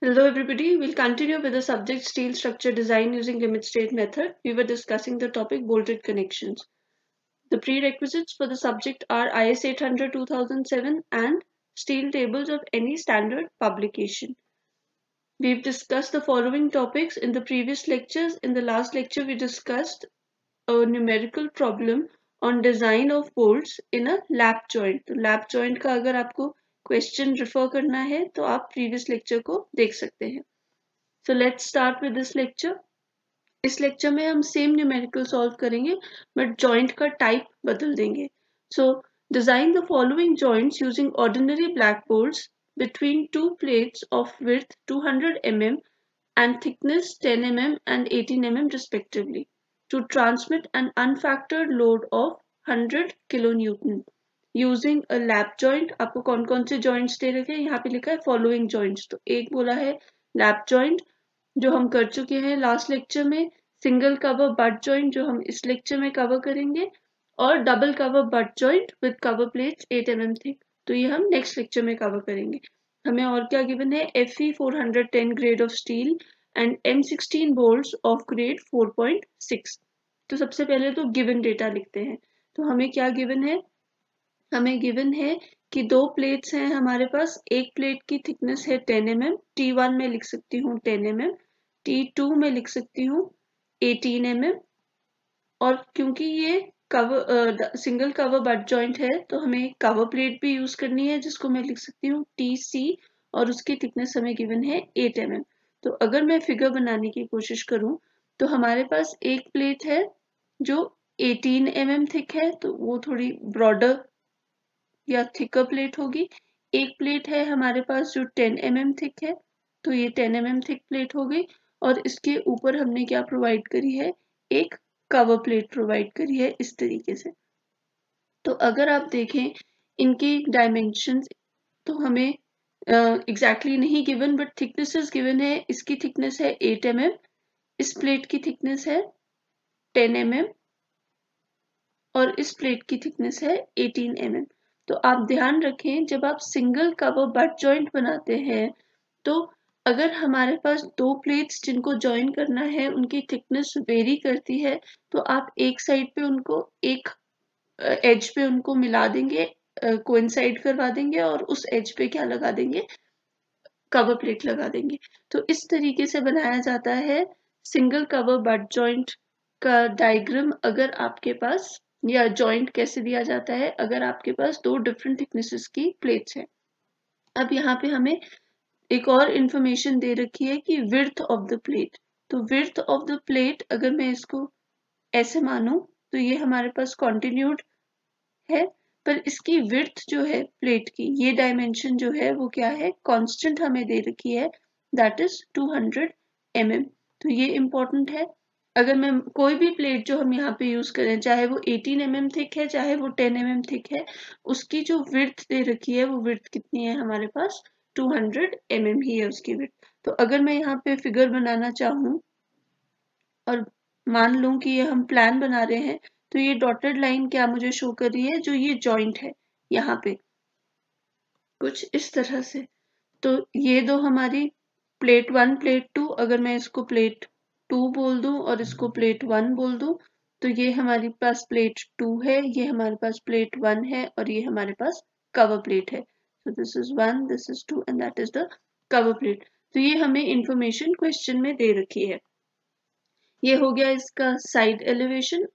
Hello everybody, we'll continue with the subject steel structure design using limit state method. We were discussing the topic bolted connections. The prerequisites for the subject are IS 800 2007 and steel tables of any standard publication. We've discussed the following topics in the previous lectures. In the last lecture, we discussed a numerical problem on design of bolts in a lap joint. So, lap joint ka agar aapko question refer करना है तो आप previous lecture को देख सकते हैं. So let's start with this lecture. इस lecture में हम सेम न्यूमेरिकल सॉल्व करेंगे बट जॉइंट का टाइप बदल देंगे. So design the following joints using ordinary black boards between two plates of width 200 mm and thickness 10 mm and 18 mm respectively to transmit an unfactored load of 100 kN. Using a lap joint, आपको कौन कौन से joints दे रखे हैं? यहाँ पे लिखा है following joints. तो एक बोला है lap joint जो हम कर चुके हैं लास्ट लेक्चर में, सिंगल कवर बट जॉइंट जो हम इस लेक्चर में कवर करेंगे, और double cover butt joint with cover plates 8 mm thick, तो ये हम नेक्स्ट लेक्चर में कवर करेंगे. हमें और क्या गिवन है? FE 410 grade of steel and M16 bolts of grade 4.6. तो सबसे पहले तो गिवन डेटा लिखते हैं. तो हमें क्या गिवन है? हमें गिवन है कि दो प्लेट्स हैं हमारे पास. एक प्लेट की थिकनेस है 10 mm. T1 में लिख सकती हूँ 10 mm, T2 में लिख सकती हूँ 18 mm, और क्योंकि ये cover single cover butt joint है तो हमें कवर प्लेट भी यूज करनी है जिसको मैं लिख सकती हूँ TC, और उसकी थिकनेस हमें गिवन है 8 mm. तो अगर मैं फिगर बनाने की कोशिश करूँ तो हमारे पास एक प्लेट है जो 18 mm थिक है, तो वो थोड़ी ब्रॉडर या थिकर प्लेट होगी. एक प्लेट है हमारे पास जो 10 mm थिक है, तो ये 10 mm थिक प्लेट हो गई, और इसके ऊपर हमने क्या प्रोवाइड करी है? एक कवर प्लेट प्रोवाइड करी है इस तरीके से. तो अगर आप देखें इनकी डायमेंशंस तो हमें एग्जैक्टली नहीं गिवन बट थिकनेसेस गिवन है. इसकी थिकनेस है 8 mm, इस प्लेट की थिकनेस है 10 mm, और इस प्लेट की थिकनेस है 18 mm. तो आप ध्यान रखें, जब आप सिंगल कवर बट जॉइंट बनाते हैं तो अगर हमारे पास दो प्लेट्स जिनको जॉइन करना है उनकी थिकनेस वेरी करती है तो आप एक साइड पे उनको, एक एज पे उनको मिला देंगे, कोइंसाइड करवा देंगे, और उस एज पे क्या लगा देंगे? कवर प्लेट लगा देंगे. तो इस तरीके से बनाया जाता है सिंगल कवर बट जॉइंट का डायग्राम. अगर आपके पास, या जॉइंट कैसे दिया जाता है अगर आपके पास दो डिफरेंट थिकनेसेस की प्लेट्स हैं. अब यहाँ पे हमें एक और इंफॉर्मेशन दे रखी है कि विड्थ ऑफ द प्लेट. तो विड्थ ऑफ द प्लेट अगर मैं इसको ऐसे मानूं तो ये हमारे पास कॉन्टिन्यूड है, पर इसकी विड्थ जो है प्लेट की, ये डायमेंशन जो है वो क्या है? कॉन्स्टेंट हमें दे रखी है, दैट इज 200 mm. तो ये इम्पोर्टेंट है. अगर मैं कोई भी प्लेट जो हम यहाँ पे यूज करें, चाहे वो 18 mm थिक है चाहे वो 10 mm थिक है, उसकी जो विड्थ दे रखी है वो विड्थ कितनी है हमारे पास? 200 mm ही है उसकी विड्थ. तो अगर मैं यहाँ पे फिगर बनाना चाहूँ और मान लूं कि ये हम प्लान बना रहे हैं, तो ये डॉटेड लाइन क्या मुझे शो कर रही है? जो ये जॉइंट है यहाँ पे कुछ इस तरह से. तो ये दो हमारी प्लेट 1 प्लेट 2, अगर मैं इसको प्लेट 2 बोल दूं और इसको प्लेट 1 बोल दूं, तो ये हमारे पास प्लेट 2 है, ये हमारे पास प्लेट 1 है, और ये हमारे पास कवर प्लेट है. So this is 1, this is 2 and that is the cover plate. तो ये हमें इंफॉर्मेशन क्वेश्चन में दे रखी है. ये हो गया इसका साइड एलिवेशन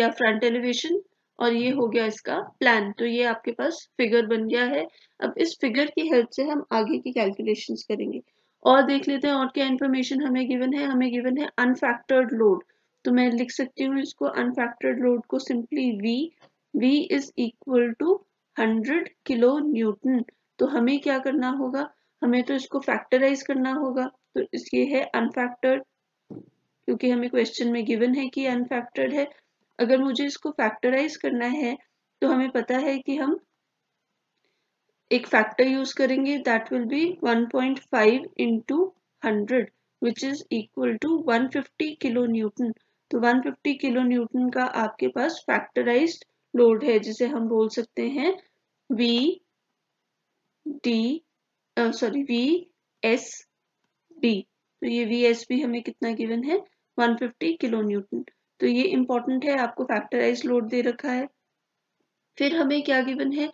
या फ्रंट एलिवेशन, और ये हो गया इसका प्लान. तो ये आपके पास फिगर बन गया है. अब इस फिगर की हेल्प से हम आगे की कैलकुलेशंस करेंगे और देख लेते हैं और क्या इन्फॉर्मेशन हमें गिवन है. हमें गिवन है अनफैक्टर्ड लोड. तो मैं लिख सकती हूँ इसको, अनफैक्टर्ड लोड को simply V is equal to 100 kN. तो हमें क्या करना होगा? हमें तो इसको फैक्टराइज करना होगा. तो इसके है अनफैक्टर्ड, क्योंकि हमें क्वेश्चन में गिवन है कि अनफैक्टर्ड है. अगर मुझे इसको फैक्टराइज करना है तो हमें पता है कि हम एक फैक्टर यूज करेंगे, that will be 1.5 into 100 which is equal to 150 kN. तो 150 kN का आपके पास फैक्टराइज्ड लोड है, जिसे हम बोल सकते हैं V S डी। तो ये वीएसपी हमें कितना गिवन है 150 किलो न्यूटन। तो ये इंपॉर्टेंट है, आपको फैक्टराइज लोड दे रखा है। फिर हमें क्या गिवन है,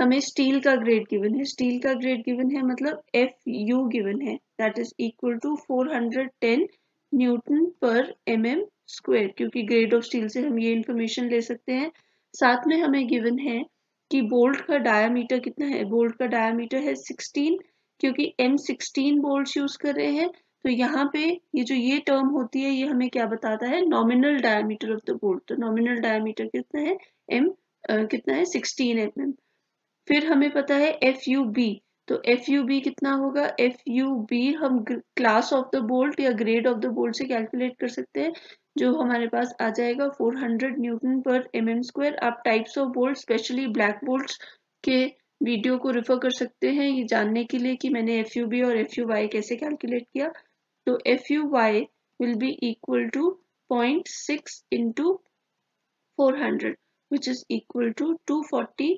हमें स्टील का ग्रेड गिवन है। स्टील का ग्रेड गिवन है मतलब एफ यू गिवन है, that is equal to 410 newton पर एमएम स्क्वायर, क्योंकि ग्रेड ऑफ स्टील से हम ये इन्फॉर्मेशन ले सकते हैं। साथ में हमें गिवन है कि बोल्ट का डायामीटर कितना है, बोल्ट का डायामीटर है 16, क्योंकि M16 बोल्ट यूज कर रहे हैं। तो यहाँ पे ये जो ये टर्म होती है ये हमें क्या बताता है, nominal diameter of the bolt. तो नॉमिनल डायमीटर कितना है कितना है 16 mm। फिर हमें पता है FUB, तो FUB कितना होगा, FUB हम क्लास ऑफ द बोल्ट या ग्रेड ऑफ द बोल्ट से कैलकुलेट कर सकते हैं, जो हमारे पास आ जाएगा 400 न्यूटन पर mm स्क्वायर। आप types of bolt specially black bolts के वीडियो को रिफर कर सकते हैं ये जानने के लिए कि मैंने FUB और FUY कैसे कैलकुलेट किया। तो FUY will be equal to 0.6 into 400, which is equal to 240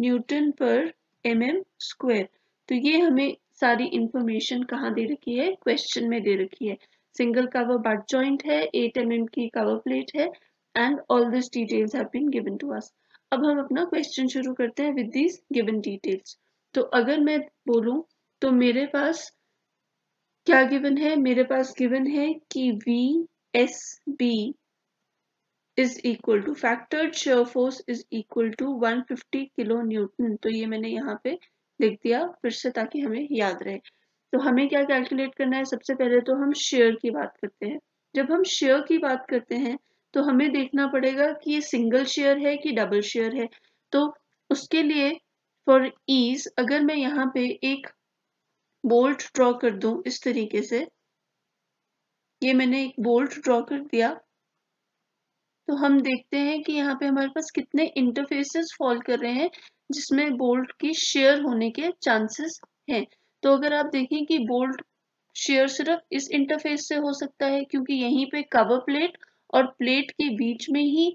newton per mm square। तो ये हमें सारी इंफॉर्मेशन कहाँ दे रखी है, क्वेश्चन में दे रखी है। सिंगल कवर बट जॉइंट है, 8 mm की कवर प्लेट है, and all this details have been given to us. अब हम अपना क्वेश्चन शुरू करते हैं विद दीज गिवन डिटेल्स। तो अगर मैं बोलूं तो मेरे पास क्या गिवन है, मेरे पास गिवन है कि VSB is equal to factored shear force is equal to 150 kilo Newton. तो ये मैंने यहाँ पे लिख दिया फिर से ताकि हमें याद रहे। तो हमें क्या कैलकुलेट करना है, सबसे पहले तो हम शियर की बात करते हैं। जब हम शियर की बात करते हैं तो हमें देखना पड़ेगा कि ये सिंगल शेयर है कि डबल शेयर है। तो उसके लिए फॉर ईज अगर मैं यहाँ पे एक बोल्ट ड्रॉ कर दूं इस तरीके से, ये मैंने एक बोल्ट ड्रॉ कर दिया, तो हम देखते हैं कि यहाँ पे हमारे पास कितने इंटरफेसेस फॉल कर रहे हैं जिसमें बोल्ट की शेयर होने के चांसेस हैं। तो अगर आप देखें कि बोल्ट शेयर सिर्फ इस इंटरफेस से हो सकता है, क्योंकि यहीं पे कवर प्लेट और प्लेट के बीच में ही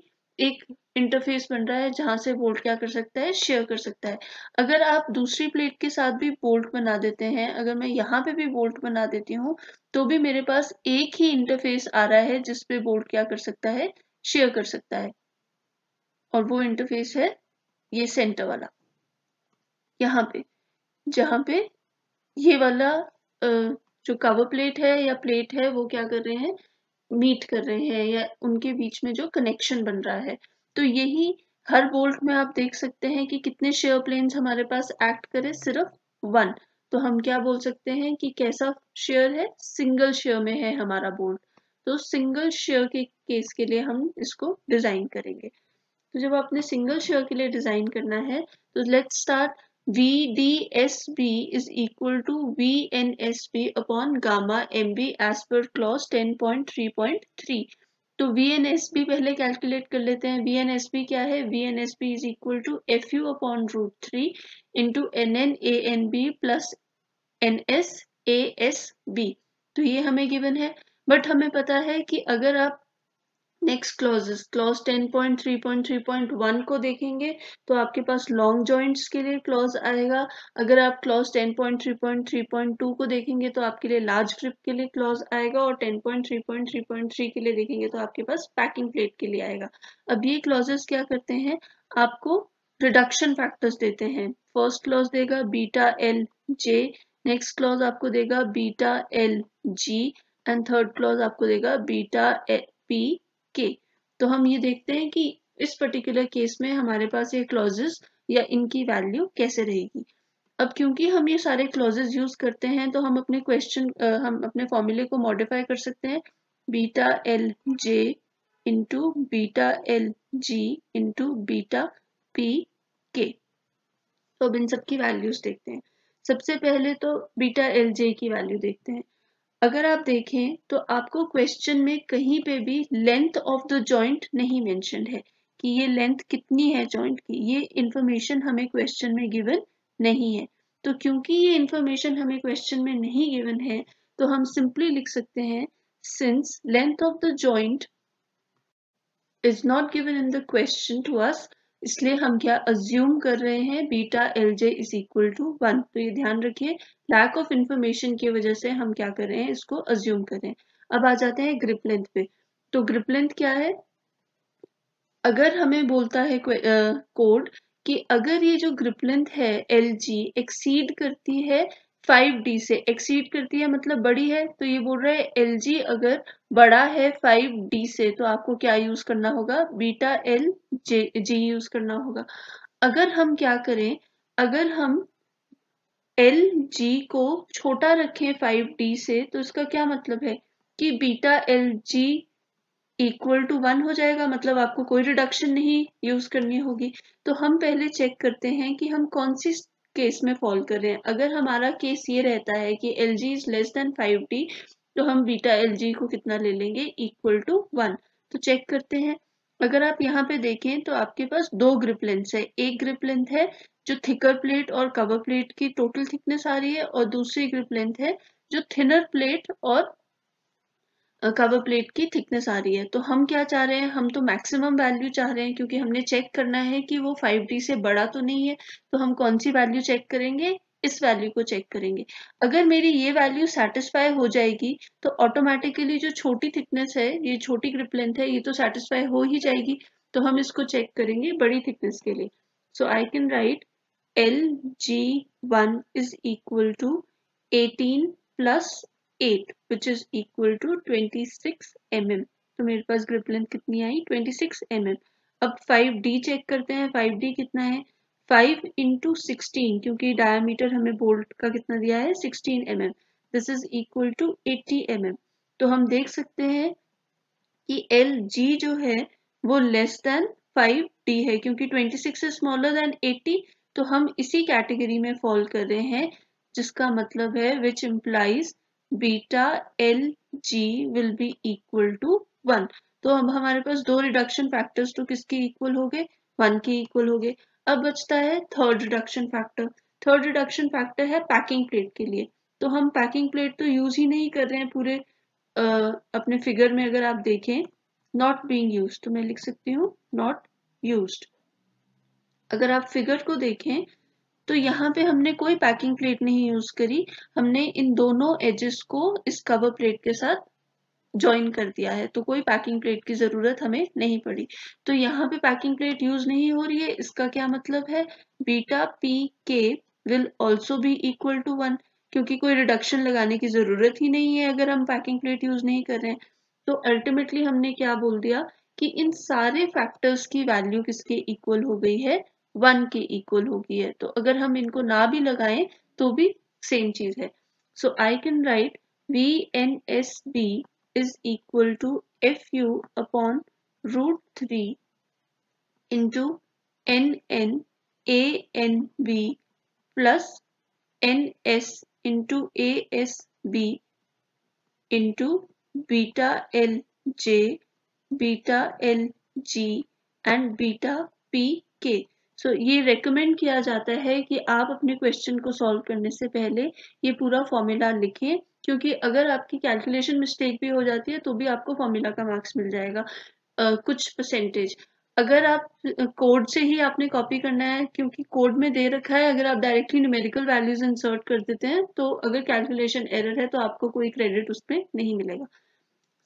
एक इंटरफेस बन रहा है जहां से बोल्ट क्या कर सकता है, शेयर कर सकता है। अगर आप दूसरी प्लेट के साथ भी बोल्ट बना देते हैं, अगर मैं यहाँ पे भी बोल्ट बना देती हूँ, तो भी मेरे पास एक ही इंटरफेस आ रहा है जिसपे बोल्ट क्या कर सकता है, शेयर कर सकता है, और वो इंटरफेस है ये सेंटर वाला, यहाँ पे जहाँ पे ये वाला जो कवर प्लेट है या प्लेट है वो क्या कर रहे हैं, मीट कर रहे हैं, या उनके बीच में जो कनेक्शन बन रहा है। तो यही हर बोल्ट में आप देख सकते हैं कि कितने शेयर प्लेन्स हमारे पास एक्ट करे, सिर्फ वन। तो हम क्या बोल सकते हैं कि कैसा शेयर है, सिंगल शेयर में है हमारा बोल्ट। तो सिंगल शेयर के केस के लिए हम इसको डिजाइन करेंगे। तो जब आपने सिंगल शेयर के लिए डिजाइन करना है तो let's start. VDSB is equal to VNSB upon gamma MB as per clause 10.3.3। तो VNSB पहले कैलकुलेट कर लेते हैं। VNSB क्या है, VNSB is equal to FU upon root 3 into NNANB plus NSASB। तो ये हमें गिवन है, बट हमें पता है कि अगर आप नेक्स्ट क्लॉजेस क्लॉज 10.3.3.1 को देखेंगे तो आपके पास लॉन्ग जॉइंट्स के लिए क्लॉज आएगा। अगर आप क्लॉज 10.3.3.2 को देखेंगे तो आपके लिए लार्ज ग्रिप के लिए क्लॉज आएगा, और 10.3.3.3 के लिए देखेंगे तो आपके पास पैकिंग प्लेट के लिए आएगा। अब ये क्लॉजेस क्या करते हैं, आपको रिडक्शन फैक्टर्स देते हैं। फर्स्ट क्लॉज देगा beta L J, next clause आपको देगा beta L G, and third clause आपको देगा बीटा पी के। तो हम ये देखते हैं कि इस पर्टिकुलर केस में हमारे पास ये क्लॉजेस या इनकी वैल्यू कैसे रहेगी। अब क्योंकि हम ये सारे क्लॉजेस यूज करते हैं तो हम अपने क्वेश्चन हम अपने फॉर्मूले को मॉडिफाई कर सकते हैं। Beta L J into beta L G into beta P K. तो अब इन सब की वैल्यूज देखते हैं। सबसे पहले तो बीटा एल जे की वैल्यू देखते हैं। अगर आप देखें तो आपको क्वेश्चन में कहीं पे भी लेंथ ऑफ द जॉइंट नहीं मेंशन है कि ये लेंथ कितनी है जॉइंट की, ये इन्फॉर्मेशन हमें क्वेश्चन में गिवन नहीं है। तो क्योंकि ये इन्फॉर्मेशन हमें क्वेश्चन में नहीं गिवन है तो हम सिंपली लिख सकते हैं since length of the joint is not given in the question to us, इसलिए हम क्या अज्यूम कर रहे हैं, beta L J is equal to 1। तो ये ध्यान रखिए, लैक ऑफ इंफॉर्मेशन की वजह से हम क्या कर रहे हैं, इसको अज्यूम कर रहे हैं। अब आ जाते हैं ग्रिप लेंथ पे। तो ग्रिप लेंथ क्या है, अगर हमें बोलता है कोड कि अगर ये जो ग्रिप लेंथ है एल जी एक्सीड करती है 5D से, एक्सीड करती है मतलब बड़ी है, तो ये बोल रहा है एल जी अगर बड़ा है 5D से, तो आपको क्या यूज करना होगा, beta L J G use करना होगा। अगर हम क्या करें, अगर हम एल जी को छोटा रखें 5D से, तो इसका क्या मतलब है कि beta L G equal to 1 हो जाएगा, मतलब आपको कोई रिडक्शन नहीं यूज करनी होगी। तो हम पहले चेक करते हैं कि हम कौन सी केस में फॉल कर रहे हैं। अगर हमारा केस ये रहता है कि L G is less than 5D, तो हम बीटा एल जी को कितना ले लेंगे, इक्वल टू 1। तो चेक करते हैं, अगर आप यहाँ पे देखें तो आपके पास दो ग्रिप लेंथ है। एक ग्रिप लेंथ है जो थिकर प्लेट और कवर प्लेट की टोटल थिकनेस आ रही है, और दूसरी ग्रिप लेंथ है जो थिनर प्लेट और कवर प्लेट की थिकनेस आ रही है। तो हम क्या चाह रहे हैं, हम तो मैक्सिमम वैल्यू चाह रहे हैं, क्योंकि हमने चेक करना है कि वो 5D से बड़ा तो नहीं है। तो हम कौन सी वैल्यू चेक करेंगे, इस वैल्यू को चेक करेंगे। अगर मेरी ये वैल्यू सेटिस्फाई हो जाएगी तो ऑटोमेटिकली जो छोटी थिकनेस है, ये छोटी ग्रिप लेंथ है, ये तो सेटिस्फाई हो ही जाएगी। तो हम इसको चेक करेंगे बड़ी थिकनेस के लिए। So I can write L G 1 is equal to 18 + 8 which is equal to 26 mm। तो मेरे पास ग्रिप लेंथ कितनी आई, 26 mm। अब 5D चेक करते हैं, 5D कितना है, 5 × 16, क्योंकि डायमीटर हमें बोल्ट का कितना दिया है, 16 mm। This is equal to 80 mm। तो हम देख सकते हैं कि LG जो है वो लेस देन 5D है, क्योंकि 26 इज स्मॉलर देन 80। तो हम इसी कैटेगरी में फॉल कर रहे हैं, जिसका मतलब है which implies beta L G will be equal to 1। तो अब हमारे पास दो रिडक्शन फैक्टर्स तो किसके इक्वल हो गए, 1 के इक्वल हो गए। अब बचता है third reduction factor. Third reduction factor है पैकिंग प्लेट के लिए। तो हम पैकिंग प्लेट तो यूज ही नहीं कर रहे हैं पूरे अपने फिगर में। अगर आप देखें नॉट बीइंग यूज्ड, तो मैं लिख सकती हूँ नॉट यूज्ड। अगर आप फिगर को देखें तो यहाँ पे हमने कोई पैकिंग प्लेट नहीं यूज करी, हमने इन दोनों एजेस को इस कवर प्लेट के साथ ज्वाइन कर दिया है। तो कोई पैकिंग प्लेट की जरूरत हमें नहीं पड़ी। तो यहाँ पे पैकिंग प्लेट यूज नहीं हो रही है, इसका क्या मतलब है, beta P K will also be equal to 1, क्योंकि कोई रिडक्शन लगाने की जरूरत ही नहीं है अगर हम पैकिंग प्लेट यूज नहीं कर रहे हैं। तो अल्टीमेटली हमने क्या बोल दिया कि इन सारे फैक्टर्स की वैल्यू किसके इक्वल हो गई है, 1 के इक्वल होगी है। तो अगर हम इनको ना भी लगाएं तो भी सेम चीज है। So I can write V N S B is equal to F U upon √3 into N N A N B plus N S into A S B into beta L J beta L G and beta P K. So ये recommend किया जाता है कि आप अपने question को solve करने से पहले ये पूरा फॉर्मूला लिखें, क्योंकि अगर आपकी कैलकुलेशन मिस्टेक भी हो जाती है तो भी आपको फॉर्मूला का मार्क्स मिल जाएगा, कुछ परसेंटेज। अगर आप कोड से ही आपने कॉपी करना है, क्योंकि कोड में दे रखा है, अगर आप डायरेक्टली न्यूमेरिकल वैल्यूज इंसर्ट कर देते हैं तो अगर कैलकुलेशन एरर है तो आपको कोई क्रेडिट उसमें नहीं मिलेगा।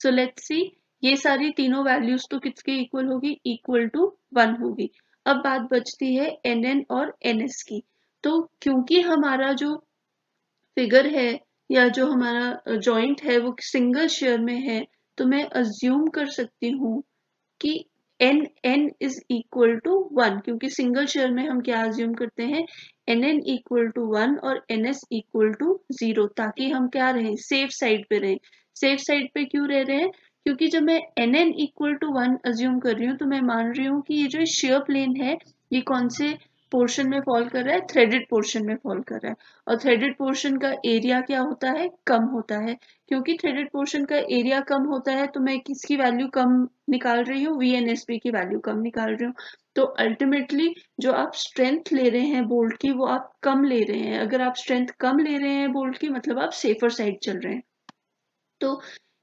सो लेट्स सी, ये सारी तीनों वैल्यूज तो किसके इक्वल होगी, इक्वल टू 1 होगी। अब बात बचती है NN और NS की। तो क्योंकि हमारा जो फिगर है या जो हमारा जॉइंट है वो सिंगल शेयर में है, तो मैं अज्यूम कर सकती हूँ कि NN इज इक्वल टू 1, क्योंकि सिंगल शेयर में हम क्या अज्यूम करते हैं, NN इक्वल टू 1 और NS इक्वल टू 0, ताकि हम क्या रहें, सेफ साइड पे रहें। सेफ साइड पे क्यों रह रहे हैं, क्योंकि जब मैं NN इक्वल टू 1 अज्यूम कर रही हूँ तो मैं मान रही हूँ कि ये जो शेयर प्लेन है ये कौन से पोर्शन में फॉल कर रहा है, थ्रेडेड पोर्शन में फॉल कर रहा है। और थ्रेडेड पोर्शन का एरिया क्या होता है, कम होता है। क्योंकि थ्रेडेड पोर्शन का एरिया कम होता है तो मैं किसकी वैल्यू कम निकाल रही हूँ, VNSB की वैल्यू कम निकाल रही हूँ। तो अल्टीमेटली जो आप स्ट्रेंथ ले रहे हैं बोल्ट की वो आप कम ले रहे हैं। अगर आप स्ट्रेंथ कम ले रहे हैं बोल्ट की, मतलब आप सेफर साइड चल रहे हैं। तो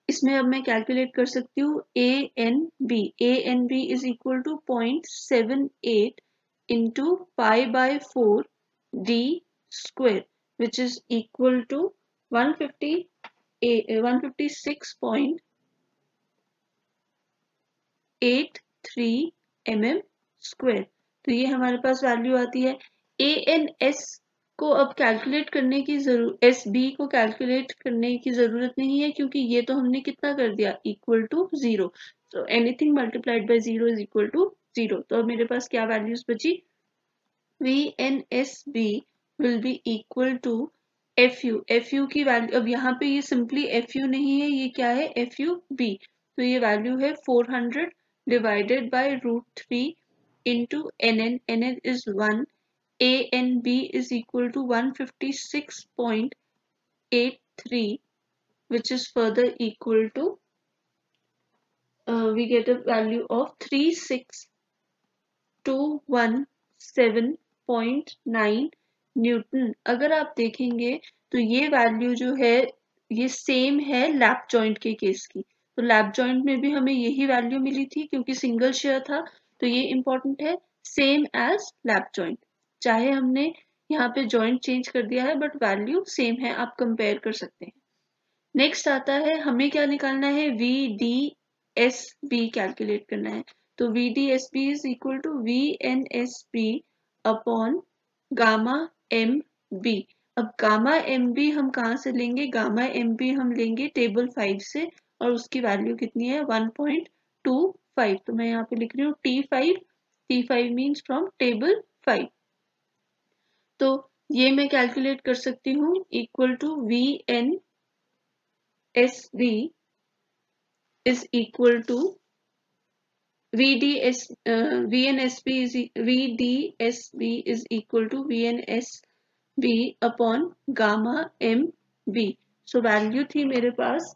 इसमें अब मैं कैलकुलेट कर सकती हूँ A N B is equal to 0.78 into π/4 D square which is equal to 156.83 mm square. तो ये हमारे पास वैल्यू आती है। ए एन एस को अब कैलकुलेट करने की जरूरत, एस बी को कैलकुलेट करने की जरूरत नहीं है क्योंकि ये तो हमने कितना कर दिया, equal to 0। So anything multiplied by 0 is equal to 0। तो अब मेरे पास क्या वैल्यूज बची, V N S B will be equal to F U की वैल्यू। अब यहाँ पे ये सिंपली एफ यू नहीं है, ये क्या है, एफ यू बी। तो ये वैल्यू है 400 divided by √3 into N N is 1, A N B is equal to 156.83 which is further equal to we get a value of 36217.9 newton. अगर आप देखेंगे तो ये वैल्यू जो है ये सेम है लैप जॉइंट के केस की। तो लैप जॉइंट में भी हमें यही वैल्यू मिली थी क्योंकि सिंगल शेयर था। तो ये इंपॉर्टेंट है, सेम एज लैप जॉइंट। चाहे हमने यहाँ पे जॉइंट चेंज कर दिया है बट वैल्यू सेम है, आप कंपेयर कर सकते हैं। नेक्स्ट आता है हमें क्या निकालना है, VDSB कैलकुलेट करना है। तो VDSB is equal to VNSB upon gamma MB। अब गामा MB हम कहाँ से लेंगे, गामा MB हम लेंगे टेबल 5 से और उसकी वैल्यू कितनी है 1.25। तो मैं यहाँ पे लिख रही हूँ T5 मीन्स फ्रॉम टेबल 5। तो ये मैं कैलकुलेट कर सकती हूँ equal to VNSB is equal to VDSB is equal to VNSB upon gamma MB। So value थी मेरे पास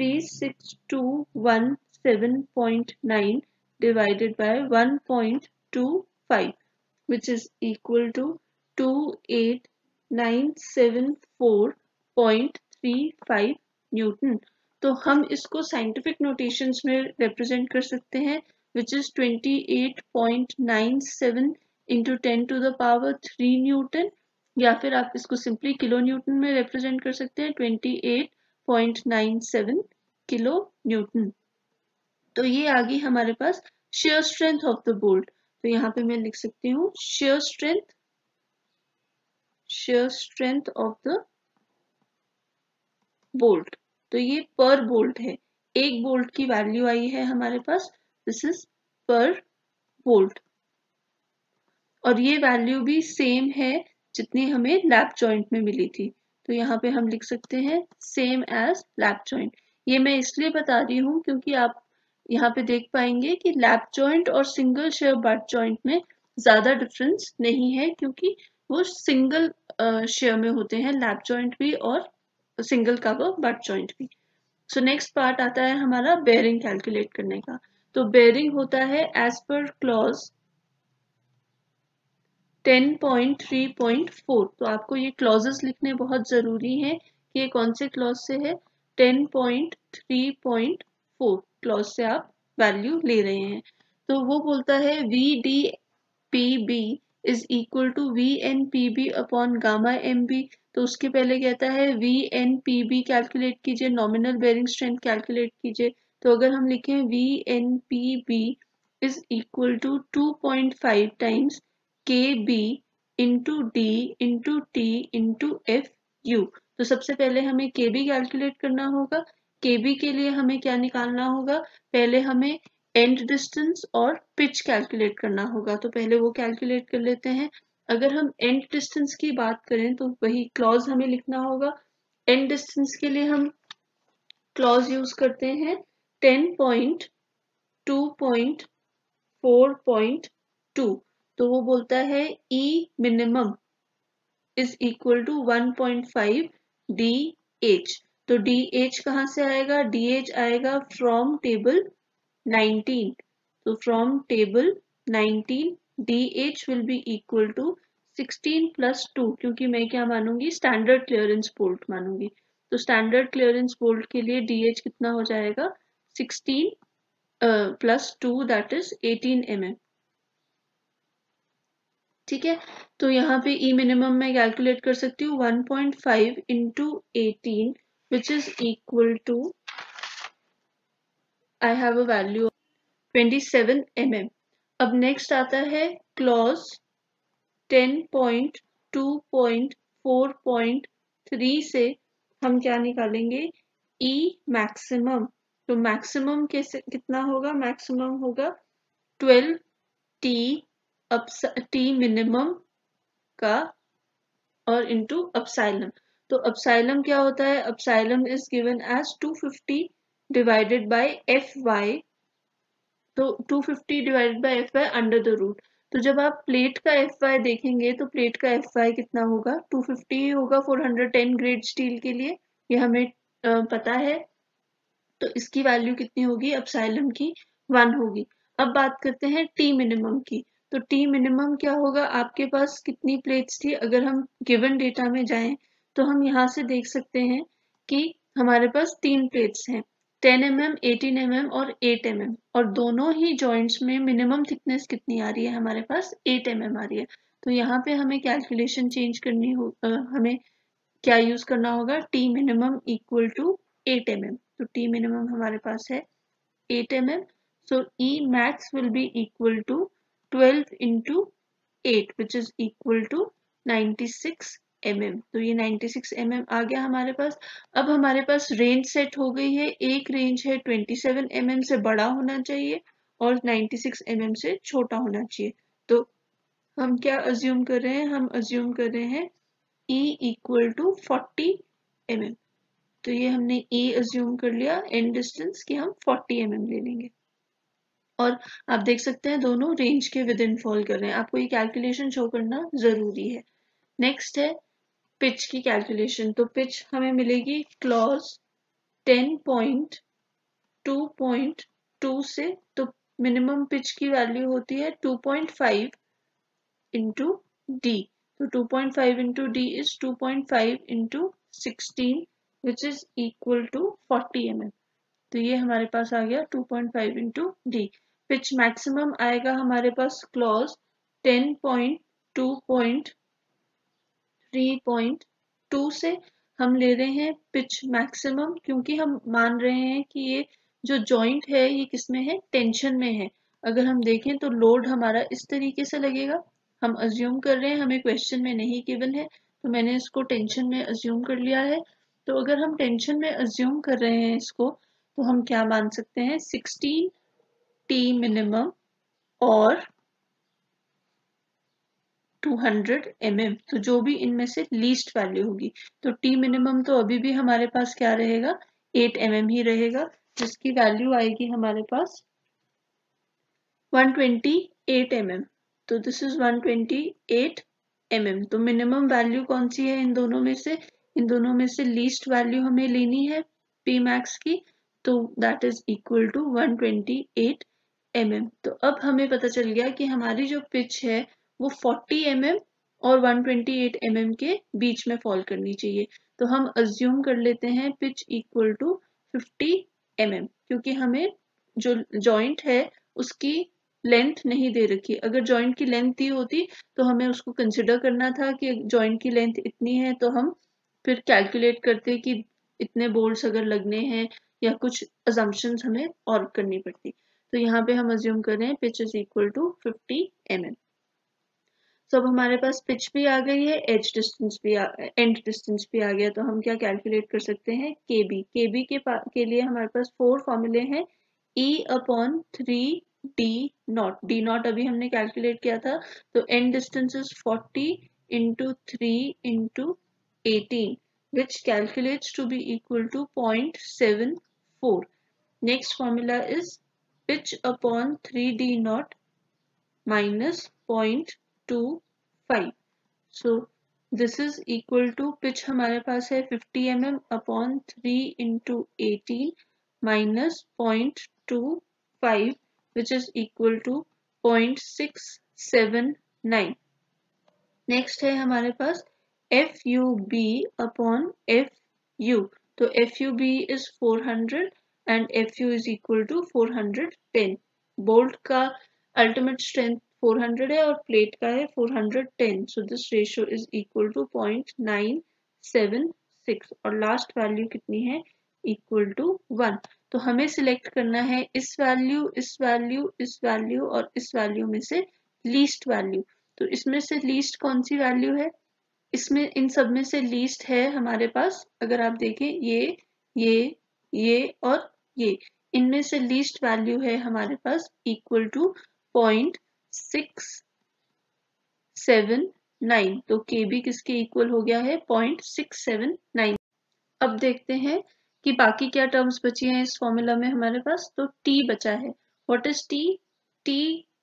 36217.9 divided by 1.25 which is equal to 28974.35 Newton। तो हम इसको साइंटिफिक नोटेशंस में रिप्रेजेंट कर सकते हैं विच इज 28.97 इंटू 10⁻³ न्यूटन, या फिर आप इसको सिंपली किलो न्यूटन में रिप्रेजेंट कर सकते हैं 28.97 किलो न्यूटन। तो ये आ गई हमारे पास shear strength of the bolt. तो यहाँ पे मैं लिख सकती हूँ shear strength of the bolt. तो ये पर बोल्ट है, एक बोल्ट की वैल्यू आई है हमारे पास, दिस इज पर बोल्ट। और ये वैल्यू भी सेम है जितनी हमें लैप जॉइंट में मिली थी। तो यहाँ पे हम लिख सकते हैं सेम एज लैप जॉइंट। ये मैं इसलिए बता रही हूँ क्योंकि आप यहाँ पे देख पाएंगे कि लैप जॉइंट और सिंगल शेयर बट जॉइंट में ज्यादा डिफरेंस नहीं है क्योंकि वो सिंगल शेयर में होते हैं, लैप जॉइंट भी और सिंगल कवर बट जॉइंट भी। सो नेक्स्ट पार्ट आता है हमारा बेयरिंग कैलकुलेट करने का। तो बेयरिंग होता है एज पर क्लॉज 10.3.4। तो आपको ये क्लॉजेस लिखने बहुत जरूरी है कि ये कौन से क्लॉज से है। 10.3.4 क्लॉज से आप वैल्यू ले रहे हैं। तो वो बोलता है VDPB is equal to VNPB upon gamma MB। तो उसके पहले कहता है VNPB कैलकुलेट कीजिए, नॉमिनल बेयरिंग स्ट्रेंथ कैलकुलेट कीजिए। तो अगर हम लिखें VNPB is equal to 2.5 times KB into D into T into FU। तो सबसे पहले हमें KB कैलकुलेट करना होगा। KB के लिए हमें क्या निकालना होगा, पहले हमें एंड डिस्टेंस और पिच कैलकुलेट करना होगा। तो पहले वो कैलकुलेट कर लेते हैं। अगर हम एंड डिस्टेंस की बात करें तो वही क्लॉज हमें लिखना होगा। एंड डिस्टेंस के लिए हम क्लॉज यूज करते हैं 10.2.4.2। तो वो बोलता है E minimum is equal to 1.5 DH। तो DH कहाँ से आएगा, DH आएगा फ्रॉम टेबल 19। तो from table 19 DH will be equal to 16 plus 2 क्योंकि मैं क्या मानूंगी, स्टैंडर्ड क्लियरेंस बोल्ट मानूंगी। तो स्टैंडर्ड क्लियरेंस बोल्ट के लिए DH कितना हो जाएगा 16 + 2 दैट इज 18 mm। ठीक है, तो यहाँ पे ई मिनिमम मैं कैलकुलेट कर सकती हूँ 1.5 × 18 which is equal to I have a value 27 mm। अब नेक्स्ट आता है क्लॉज 10.2.4.3 से हम क्या निकालेंगे ई मैक्सिमम। तो मैक्सिमम कैसे कितना होगा, मैक्सिमम होगा 12t मिनिमम का और इंटू एप्सिलॉन। तो एप्सिलॉन क्या होता है, epsilon is given as 250 divided by fy। तो 250 divided by fy under the root. तो जब आप प्लेट का fy देखेंगे तो प्लेट का fy कितना होगा 250 होगा 410 ग्रेड स्टील के लिए, ये हमें पता है। तो इसकी वैल्यू कितनी होगी एप्सिलॉन की 1 होगी। अब बात करते हैं टी मिनिमम की। तो टी मिनिमम क्या होगा, आपके पास कितनी प्लेट्स थी, अगर हम गिवन डेटा में जाएं तो हम यहाँ से देख सकते हैं कि हमारे पास 3 प्लेट्स हैं 10 mm, 18 mm और 8 mm, और दोनों ही जॉइंट्स में मिनिमम थिकनेस कितनी आ रही है हमारे पास 8 mm आ रही है। तो यहाँ पे हमें कैलकुलेशन चेंज करनी हो, हमें क्या यूज करना होगा T minimum equal to 8 mm। तो टी मिनिमम हमारे पास है 8 mm। So E max will be equal to 12 × 8 which is equal to 96 mm। तो ये 96 mm आ गया हमारे पास। अब हमारे पास रेंज सेट हो गई है, एक रेंज है 27 mm से बड़ा होना चाहिए और 96 mm से छोटा होना चाहिए। तो हम क्या अज्यूम कर रहे हैं, हम अज्यूम कर रहे हैं E equal to 40 mm। तो ये हमने E अज्यूम कर लिया एंड डिस्टेंस कि हम 40 mm ले लेंगे। और आप देख सकते हैं दोनों रेंज के विद इन फॉल कर रहे हैं। आपको ये कैलकुलेशन शो करना जरूरी है। नेक्स्ट है पिच की कैलकुलेशन। तो पिच हमें मिलेगी क्लॉज 10.2.2 से। तो मिनिमम पिच की वैल्यू होती है 2.5 × d। तो 2.5 × d इज 2.5 × 16 which is equal to 40 mm। तो ये हमारे पास आ गया 2.5 × d। पिच मैक्सिमम आएगा हमारे पास क्लॉज 10.2.3.2 से। हम ले रहे हैं पिच मैक्सिमम क्योंकि हम मान रहे हैं कि ये जो जॉइंट है ये किसमें है, टेंशन में है। अगर हम देखें तो लोड हमारा इस तरीके से लगेगा। हम अज्यूम कर रहे हैं, हमें क्वेश्चन में नहीं गिवन है, तो मैंने इसको टेंशन में अज्यूम कर लिया है। तो अगर हम टेंशन में अज्यूम कर रहे हैं इसको तो हम क्या मान सकते हैं 16t मिनिमम और 200 mm। तो जो भी इनमें से लीस्ट वैल्यू होगी। तो t मिनिमम तो अभी भी हमारे पास क्या रहेगा 8 mm ही रहेगा, जिसकी वैल्यू आएगी हमारे पास 128 mm। तो दिस इज 128 mm। तो मिनिमम वैल्यू कौन सी है इन दोनों में से, इन दोनों में से लीस्ट वैल्यू हमें लेनी है पी मैक्स की। तो that is equal to 128 mm। तो अब हमें पता चल गया कि हमारी जो पिच है वो 40 mm और 128 mm के बीच में फॉल करनी चाहिए। तो हम अज्यूम कर लेते हैं पिच इक्वल टू 50 mm क्योंकि हमें जो जॉइंट है उसकी लेंथ नहीं दे रखी। अगर जॉइंट की लेंथ दी होती तो हमें उसको कंसिडर करना था कि जॉइंट की लेंथ इतनी है, तो हम फिर कैलकुलेट करते कि इतने बोल्ट्स अगर लगने हैं या कुछ assumptions हमें और करनी पड़ती। तो यहाँ पे हम assume कर रहे हैं pitch is equal to 50 mm। तो अब हमारे पास pitch भी आ गई है, edge distance भी end distance भी आ गया। तो हम क्या कैलकुलेट कर सकते हैं kb के लिए हमारे पास 4 फॉर्मूले हैं E/3 d naught। d naught अभी हमने कैलकुलेट किया था। तो end distance is 40 × 3 × 18 which calculates to be equal to 0.74. Next formula is pitch upon 3d naught minus 0.25. So this is equal to pitch हमारे पास है 50 mm upon 3 × 18 minus 0.25 which is equal to 0.679. Next है हमारे पास FUB upon FU। तो FUB is 400 and FU is equal to 400 pin। Bolt का ultimate strength 400 है और प्लेट का है 410। So this ratio is equal to 0.976 और लास्ट वैल्यू कितनी है इक्वल टू 1। तो हमें सिलेक्ट करना है इस वैल्यू और इस वैल्यू में से लीस्ट वैल्यू। तो इसमें से लीस्ट कौन सी वैल्यू है, इसमें इन सब में से लीस्ट है हमारे पास। अगर आप देखें ये और ये, इनमें से लीस्ट वैल्यू है हमारे पास इक्वल टू 0.679। तो KB किसके इक्वल हो गया है 0.679। अब देखते हैं कि बाकी क्या टर्म्स बची हैं इस फॉर्मूला में हमारे पास। तो T बचा है। What is T? T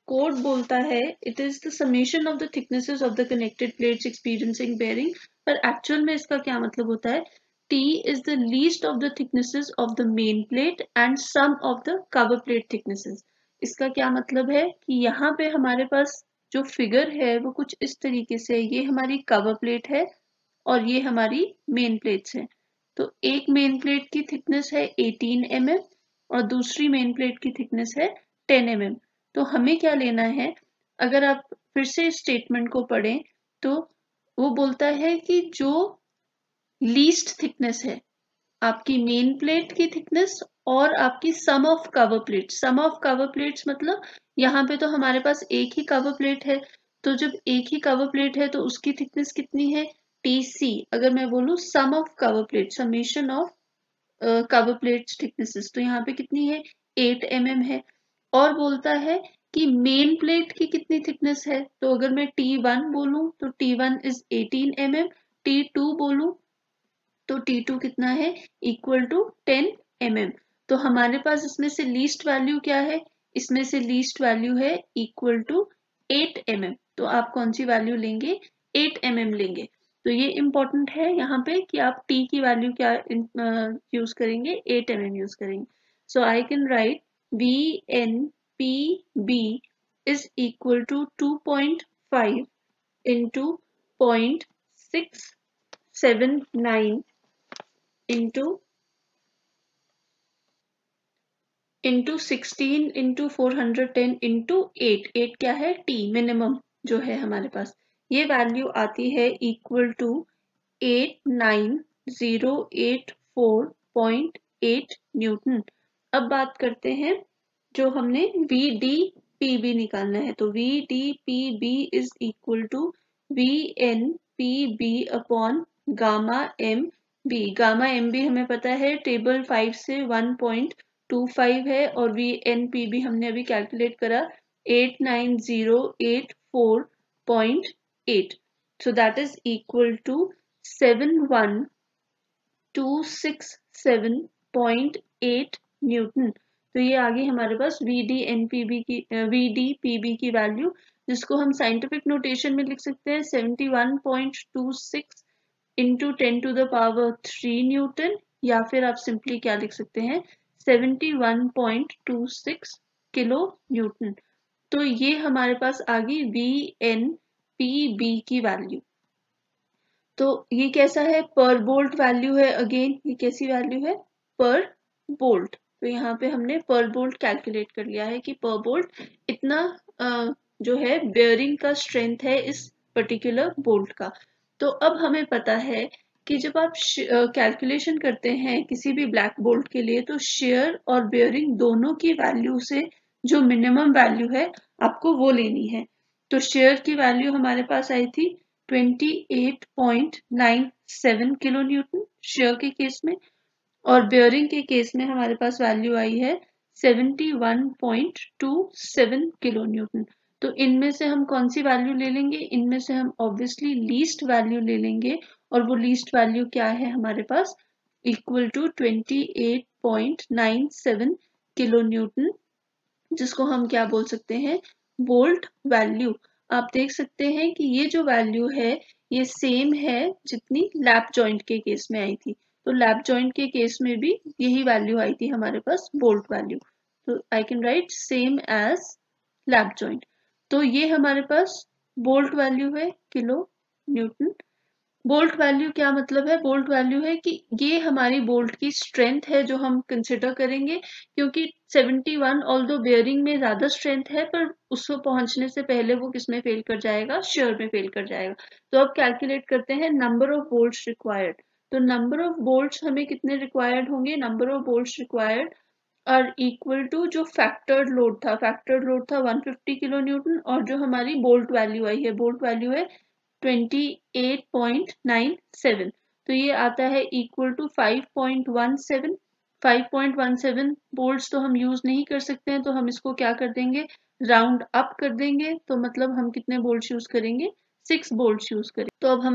code बोलता है it is the summation of the thicknesses of the connected plates experiencing bearing, पर एक्चुअल में इसका क्या मतलब होता है? T is the least of the thicknesses of the main plate and sum of the cover plate thicknesses। इसका क्या मतलब है कि यहाँ पे हमारे पास जो फिगर है वो कुछ इस तरीके से, ये हमारी कवर प्लेट है और ये हमारी मेन प्लेट्स हैं। तो एक मेन प्लेट की थिकनेस है 18 mm और दूसरी मेन प्लेट की थिकनेस है 10 mm। तो हमें क्या लेना है, अगर आप फिर से स्टेटमेंट को पढ़ें तो वो बोलता है कि जो लीस्ट थिकनेस है आपकी मेन प्लेट की थिकनेस और आपकी sum of cover plate. Sum of cover plates मतलब यहाँ पे तो हमारे पास एक ही कवर प्लेट है, तो जब एक ही कवर प्लेट है तो उसकी थिकनेस कितनी है TC। अगर मैं बोलूँ sum of cover plate, summation of cover plates thicknesses, तो यहाँ पे कितनी है 8 mm है। और बोलता है कि मेन प्लेट की कितनी थिकनेस है, तो अगर मैं T1 बोलूँ तो T1 इज 18 mm, T2 बोलूँ तो T2 कितना है इक्वल टू 10 mm। तो हमारे पास इसमें से लीस्ट वैल्यू क्या है, इसमें से लीस्ट वैल्यू है इक्वल टू 8 mm। तो आप कौन सी वैल्यू लेंगे, 8 mm लेंगे। तो ये इम्पोर्टेंट है यहाँ पे कि आप T की वैल्यू क्या यूज करेंगे, 8 mm यूज करेंगे। So I can write VNPB is equal to 2.5 into 0.679 into 16 into 410 into 8। 8 क्या है T मिनिमम जो है हमारे पास, ये वैल्यू आती है इक्वल टू 89084.8 न्यूटन। अब बात करते हैं जो हमने VDPB निकालना है। तो VDPB is equal to VNPB upon gamma M B. Gamma M B हमें पता है टेबल 5 से 1.25 है और VNPB हमने अभी कैलकुलेट करा 89084.8। So that is equal to 71267.8 newton. तो ये आ गई हमारे पास VDPB की वैल्यू, जिसको हम साइंटिफिक नोटेशन में लिख सकते हैं 71.26 इंटू 10⁵ न्यूटन, या फिर आप सिंपली क्या लिख सकते हैं 71.26 किलो न्यूटन। तो ये हमारे पास आ गई VNPB की वैल्यू। तो ये कैसा है, पर बोल्ट वैल्यू है। अगेन ये कैसी वैल्यू है, पर बोल्ट। तो यहाँ पे हमने पर बोल्ट कैलकुलेट कर लिया है कि पर बोल्ट इतना जो है बेयरिंग का स्ट्रेंथ है इस पर्टिकुलर बोल्ट का। तो अब हमें पता है कि जब आप कैलकुलेशन करते हैं किसी भी ब्लैक बोल्ट के लिए तो शेयर और बेयरिंग दोनों की वैल्यू से जो मिनिमम वैल्यू है आपको वो लेनी है। तो शेयर की वैल्यू हमारे पास आई थी 28.97 किलो न्यूटन शेयर के केस में, और बेयरिंग के केस में हमारे पास वैल्यू आई है 71.27 किलो न्यूटन। तो इनमें से हम कौन सी वैल्यू ले लेंगे, इनमें से हम ऑब्वियसली लीस्ट वैल्यू ले लेंगे, और वो लीस्ट वैल्यू क्या है हमारे पास इक्वल टू 28.97 किलो न्यूटन, जिसको हम क्या बोल सकते हैं, बोल्ट वैल्यू। आप देख सकते हैं कि ये जो वैल्यू है ये सेम है जितनी लैप जॉइंट के केस में आई थी। तो लैप जॉइंट के केस में भी यही वैल्यू आई थी हमारे पास, बोल्ट वैल्यू। तो I can write same as lap joint. तो ये हमारे पास बोल्ट वैल्यू है किलो न्यूटन। बोल्ट वैल्यू क्या मतलब है? बोल्ट वैल्यू है कि ये हमारी बोल्ट की स्ट्रेंथ है जो हम कंसिडर करेंगे, क्योंकि 71 ऑल्दो बेयरिंग में ज्यादा स्ट्रेंथ है पर उसको पहुंचने से पहले वो किसमें फेल कर जाएगा, शेयर में फेल कर जाएगा। तो अब कैलकुलेट करते हैं नंबर ऑफ बोल्ट्स रिक्वायर्ड। तो नंबर ऑफ बोल्ट्स हमें कितने रिक्वायर्ड होंगे? Number of bolts required are equal to जो फैक्टर्ड लोड था, 150 किलो न्यूटन, और जो हमारी बोल्ट वैल्यू आई है, बोल्ट वैल्यू है 28.97, तो ये आता है इक्वल टू 5.17। 5.17 बोल्ट्स तो हम यूज नहीं कर सकते हैं, तो हम इसको क्या कर देंगे, राउंड अप कर देंगे। तो मतलब हम कितने बोल्ट्स यूज करेंगे, 6 बोल्ट्स यूज करेंगे। तो अब हम